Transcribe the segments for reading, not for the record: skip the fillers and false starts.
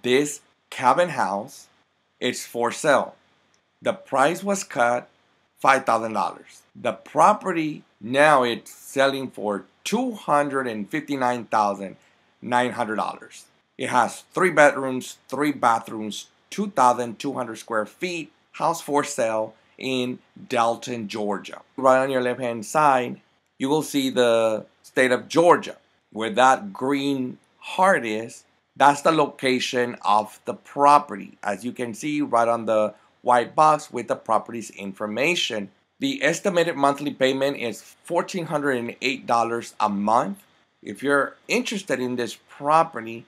This cabin house is for sale. The price was cut $5,000. The property now it's selling for $259,900. It has 3 bedrooms, 3 bathrooms, 2,200 square feet, house for sale in Dalton, Georgia. Right on your left-hand side, you will see the state of Georgia. Where that green heart is, that's the location of the property. As you can see right on the white box with the property's information. The estimated monthly payment is $1,408 a month. If you're interested in this property,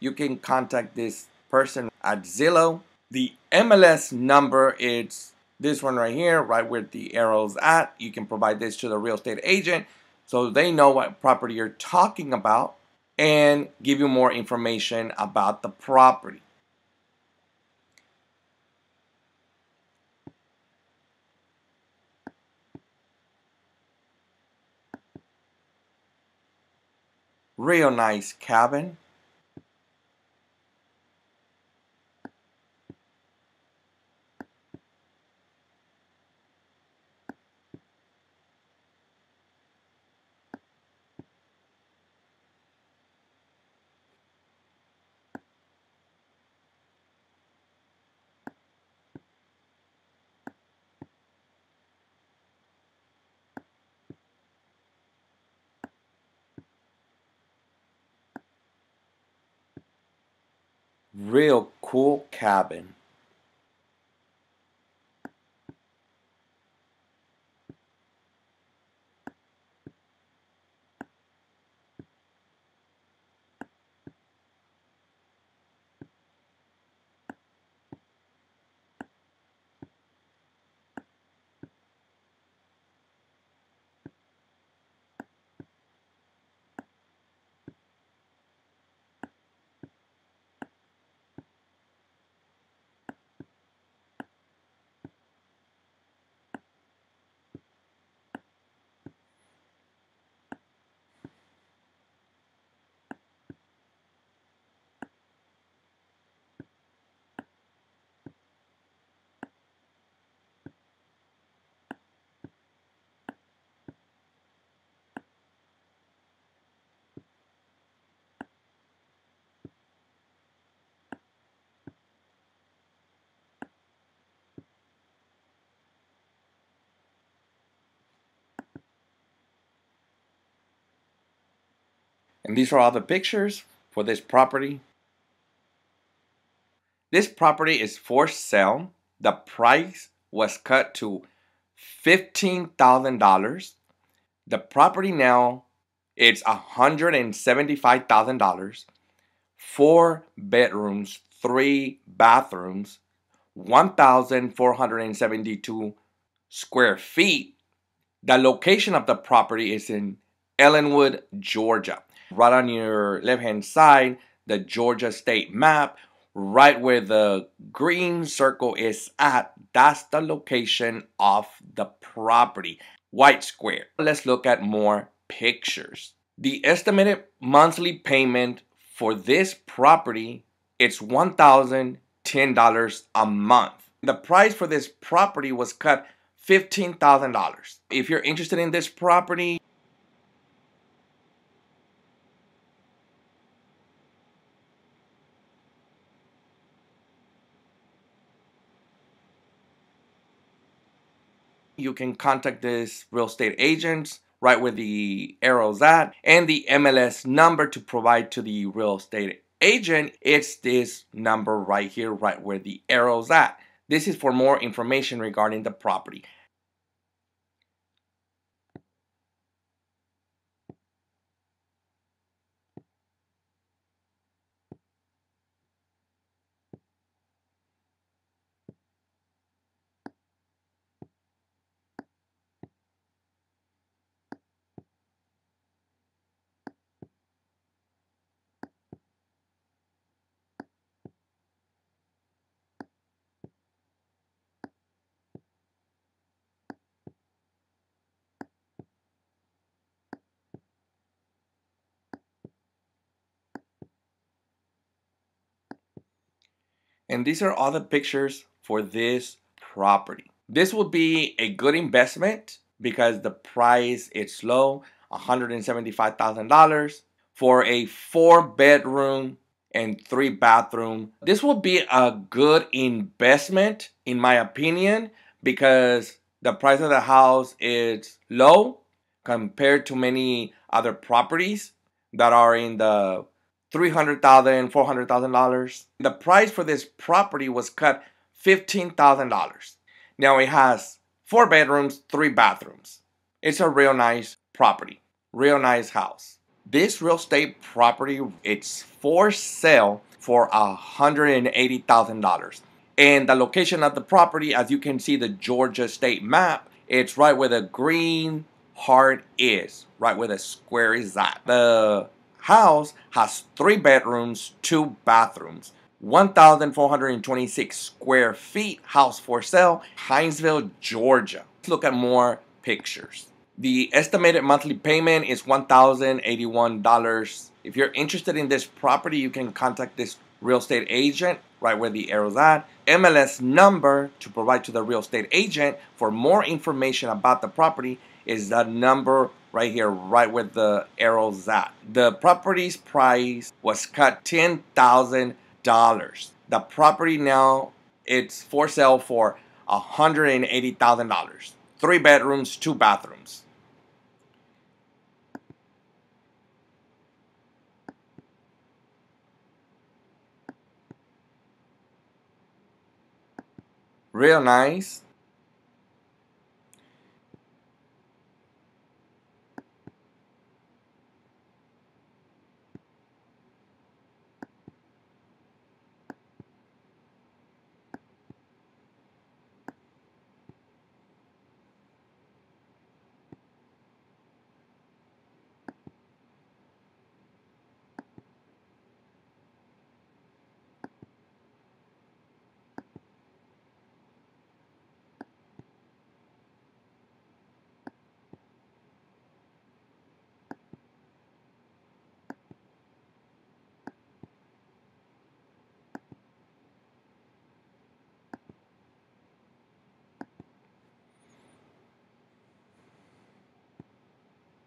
you can contact this person at Zillow. The MLS number is this one right here, right where the arrow's at. You can provide this to the real estate agent so they know what property you're talking about and give you more information about the property. Real nice cabin. Real cool cabin. And these are all the pictures for this property. This property is for sale. The price was cut to $15,000. The property now it's $175,000. 4 bedrooms, 3 bathrooms, 1,472 square feet. The location of the property is in Ellenwood, Georgia. Right on your left-hand side, the Georgia state map, right where the green circle is at, that's the location of the property, white square. Let's look at more pictures. The estimated monthly payment for this property, it's $1,010 a month. The price for this property was cut $15,000. If you're interested in this property, you can contact this real estate agent right where the arrow's at, and the MLS number to provide to the real estate agent, it's this number right here, right where the arrow's at. This is for more information regarding the property. And these are all the pictures for this property. This would be a good investment because the price is low, $175,000 for a 4-bedroom and 3-bathroom. This will be a good investment in my opinion because the price of the house is low compared to many other properties that are in the $300,000, $400,000. The price for this property was cut $15,000. Now it has 4 bedrooms, 3 bathrooms. It's a real nice property, real nice house. This real estate property, it's for sale for $180,000. And the location of the property, as you can see the Georgia state map, it's right where the green heart is, right where the square is at. The house has 3 bedrooms, 2 bathrooms, 1,426 square feet, house for sale, Hinesville, Georgia. Let's look at more pictures. The estimated monthly payment is $1,081. If you're interested in this property, you can contact this real estate agent right where the arrow's at. MLS number to provide to the real estate agent for more information about the property is the number right here, right where the arrow's at. The property's price was cut $10,000. The property now, it's for sale for $180,000. 3 bedrooms, 2 bathrooms. Real nice.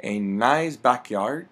A nice backyard.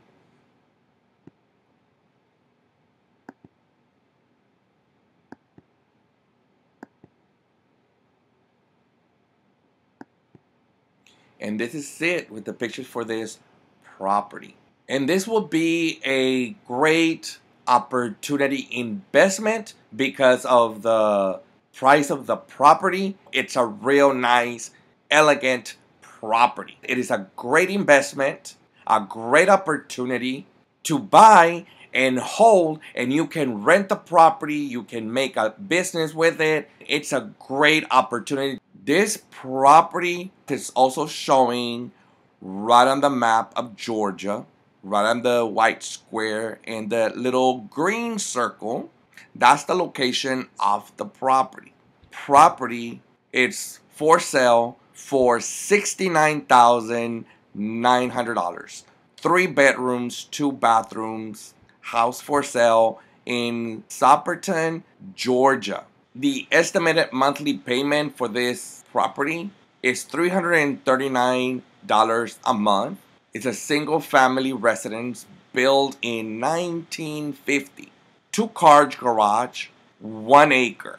And this is it with the pictures for this property. And this will be a great opportunity investment because of the price of the property. It's a real nice, elegant property. It is a great investment, a great opportunity to buy and hold, and you can rent the property, you can make a business with it. It's a great opportunity. This property is also showing right on the map of Georgia, right on the white square and the little green circle. That's the location of the property. Property, it's for sale for $69,900. 3 bedrooms, 2 bathrooms, house for sale in Soperton, Georgia. The estimated monthly payment for this property is $339 a month. It's a single family residence built in 1950. 2-car garage, 1 acre.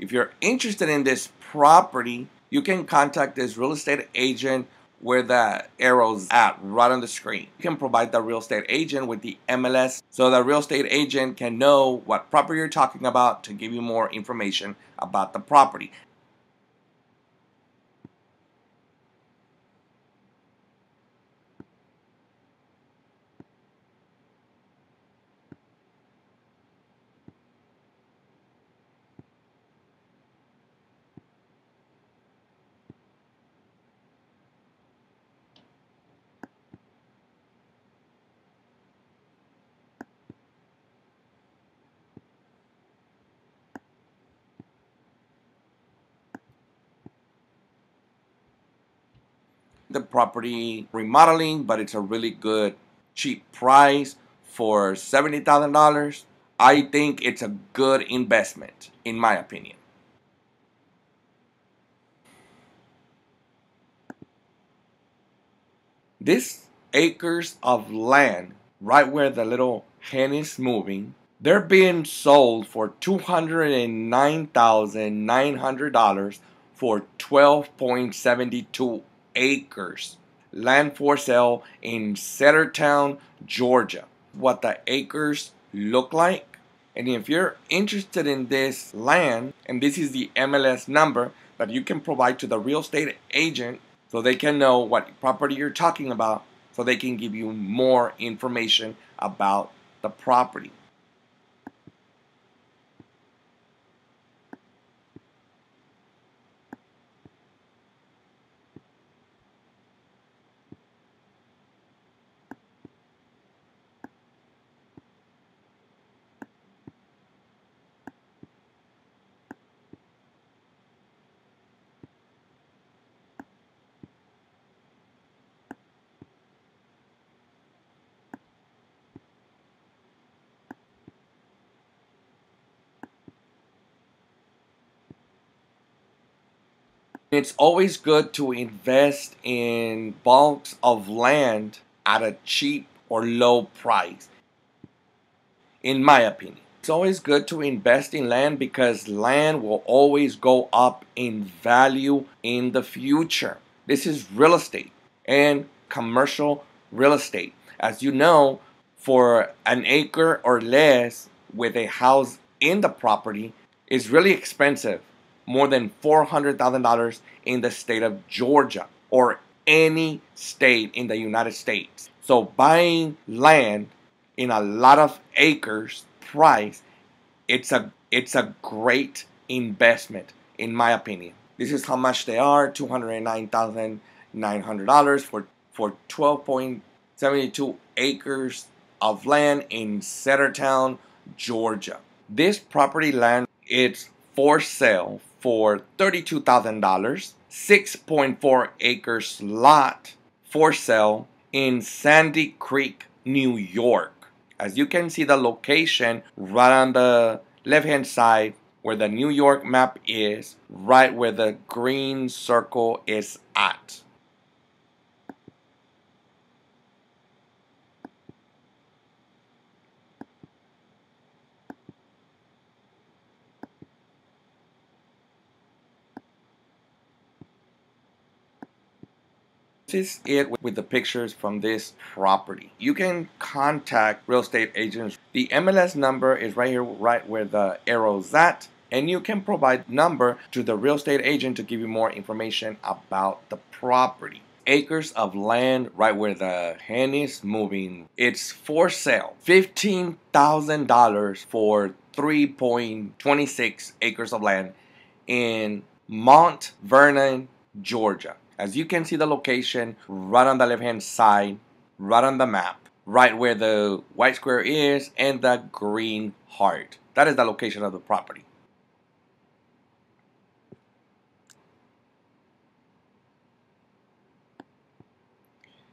If you're interested in this property, you can contact this real estate agent where the arrow's at, right on the screen. You can provide the real estate agent with the MLS so the real estate agent can know what property you're talking about to give you more information about the property. The property remodeling, but it's a really good cheap price for $70,000. I think it's a good investment, in my opinion. These acres of land, right where the little hen is moving, they're being sold for $209,900 for 12.72 acres. Land for sale in Cedartown, Georgia. What the acres look like. And if you're interested in this land, and this is the MLS number that you can provide to the real estate agent so they can know what property you're talking about, so they can give you more information about the property. It's always good to invest in bulks of land at a cheap or low price, in my opinion. It's always good to invest in land because land will always go up in value in the future. This is real estate and commercial real estate. As you know, for an acre or less with a house in the property is really expensive. More than $400,000 in the state of Georgia or any state in the United States. So buying land in a lot of acres price, it's a great investment in my opinion. This is how much they are, $209,900 for 12.72 acres of land in Centertown, Georgia. This property land, it's for sale for $32,000, 6.4 acres lot for sale in Sandy Creek, New York. As you can see the location right on the left-hand side where the New York map is, right where the green circle is at. This is it with the pictures from this property. You can contact real estate agents. The MLS number is right here, right where the arrow's at, and you can provide number to the real estate agent to give you more information about the property. Acres of land right where the hen is moving. It's for sale. $15,000 for 3.26 acres of land in Mont Vernon, Georgia. As you can see the location right on the left-hand side, right on the map, right where the white square is and the green heart. That is the location of the property.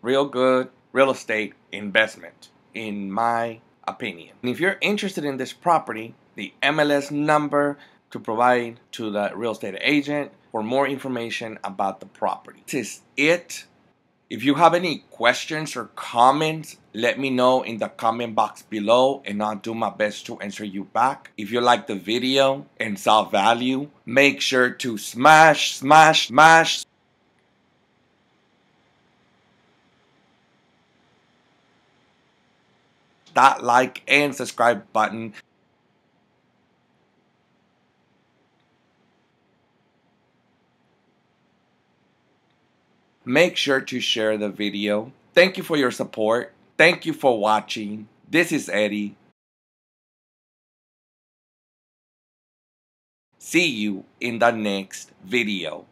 Real good real estate investment, in my opinion. And if you're interested in this property, the MLS number to provide to the real estate agent for more information about the property. This is it. If you have any questions or comments, let me know in the comment box below and I'll do my best to answer you back. If you like the video and saw value, make sure to smash, smash, smash. That like and subscribe button. Make sure to share the video. Thank you for your support. Thank you for watching. This is Eddie. See you in the next video.